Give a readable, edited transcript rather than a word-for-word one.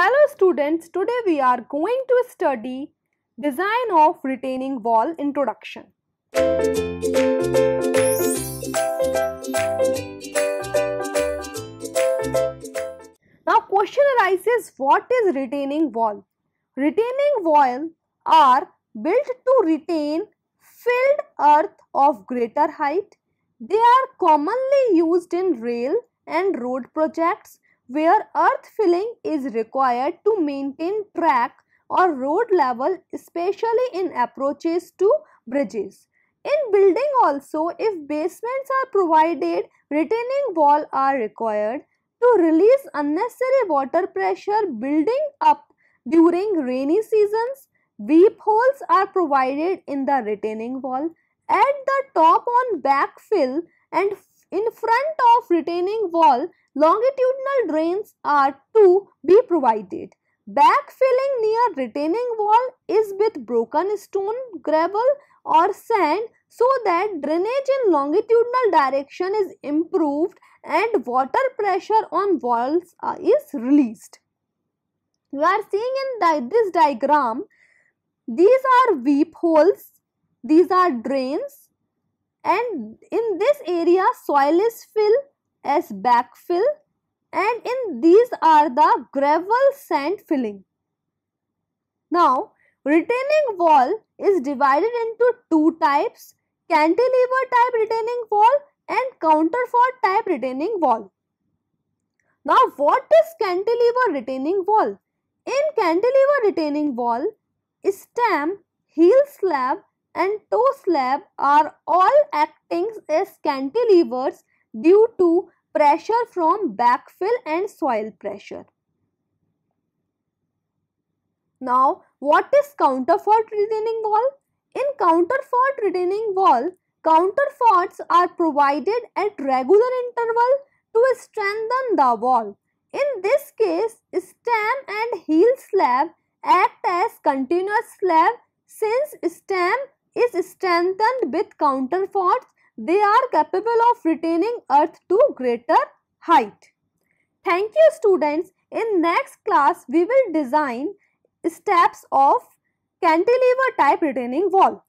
Hello students, today we are going to study design of retaining wall introduction. Now question arises, what is retaining wall? Retaining walls are built to retain filled earth of greater height. They are commonly used in rail and road projects where earth filling is required to maintain track or road level, especially in approaches to bridges. In building also, if basements are provided, retaining walls are required to release unnecessary water pressure building up during rainy seasons. Weep holes are provided in the retaining wall. At the top on backfill and in front of retaining wall, longitudinal drains are to be provided. Backfilling near retaining wall is with broken stone, gravel or sand so that drainage in longitudinal direction is improved and water pressure on walls is released. You are seeing in this diagram, these are weep holes, these are drains, and in this area soil is filled as backfill, and in these are the gravel sand filling. Now retaining wall is divided into two types: cantilever type retaining wall and counterfort type retaining wall. Now what is cantilever retaining wall? In cantilever retaining wall, stem, heel slab and toe slab are all acting as cantilevers due to pressure from backfill and soil pressure. Now what is counterfort retaining wall? In counterfort retaining wall, counterforts are provided at regular interval to strengthen the wall. In this case, stem and heel slab act as continuous slab. Since stem is strengthened with counterforts, they are capable of retaining earth to greater height. Thank you students. In next class, we will design steps of cantilever type retaining wall.